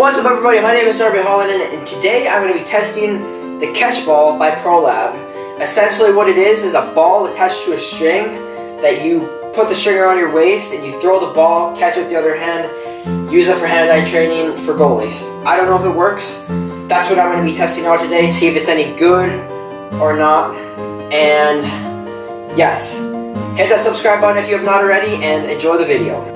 What's up, everybody? My name is Darby Halonen, and today I'm going to be testing the Catchball by ProLab. Essentially, what it is a ball attached to a string that you put the string around your waist and you throw the ball, catch it with the other hand, use it for hand-eye training for goalies. I don't know if it works. That's what I'm going to be testing out today, see if it's any good or not. And yes, hit that subscribe button if you have not already, and enjoy the video.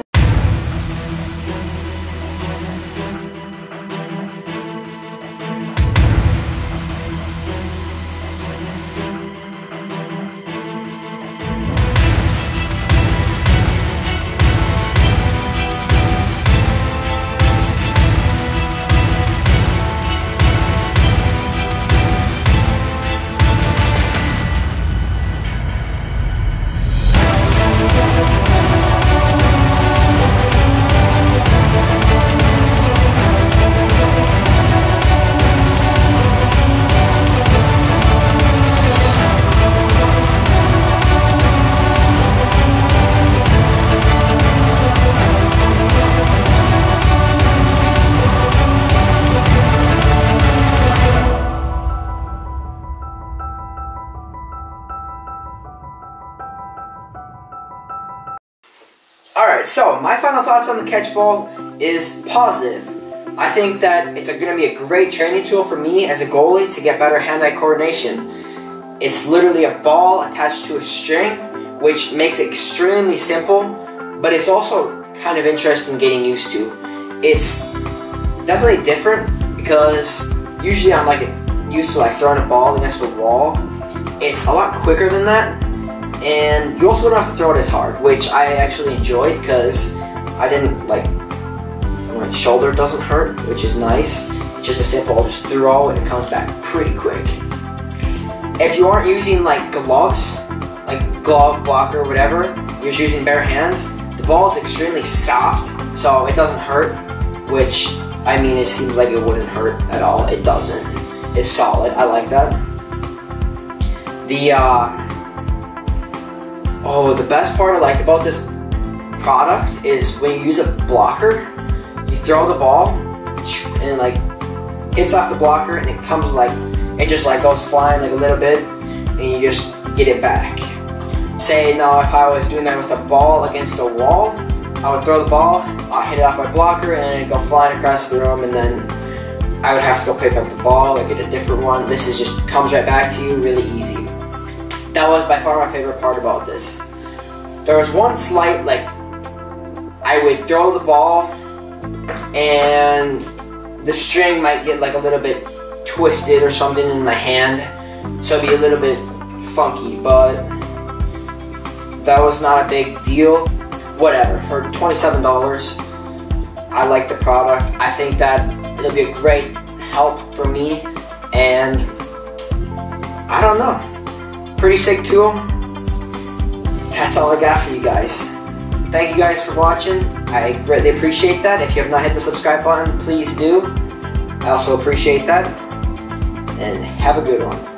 Alright, so my final thoughts on the Catchball is positive. I think that it's going to be a great training tool for me as a goalie to get better hand-eye coordination. It's literally a ball attached to a string, which makes it extremely simple, but it's also kind of interesting getting used to. It's definitely different because usually I'm used to throwing a ball against a wall. It's a lot quicker than that. And you also don't have to throw it as hard, which I actually enjoyed because I didn't my shoulder doesn't hurt, which is nice. It's just a simple throw and it comes back pretty quick. If you aren't using gloves, glove block or whatever, you're just using bare hands, the ball is extremely soft, so it doesn't hurt, which it seems like it wouldn't hurt at all. It doesn't. It's solid. I like that. The best part I liked about this product is when you use a blocker, you throw the ball, and it hits off the blocker, and it comes goes flying a little bit, and you just get it back. Say now if I was doing that with a ball against a wall, I would throw the ball, I'd hit it off my blocker, and it'd go flying across the room, and then I would have to go pick up the ball and get a different one. This is just comes right back to you really easy. That was by far my favorite part about this. There was one slight, I would throw the ball and the string might get a little bit twisted or something in my hand, so it'd be a little bit funky, but that was not a big deal. Whatever, for $27, I like the product. I think that it'll be a great help for me, and I don't know. Pretty sick tool. That's all I got for you guys. Thank you guys for watching. I greatly appreciate that. If you have not hit the subscribe button, please do. I also appreciate that. And have a good one.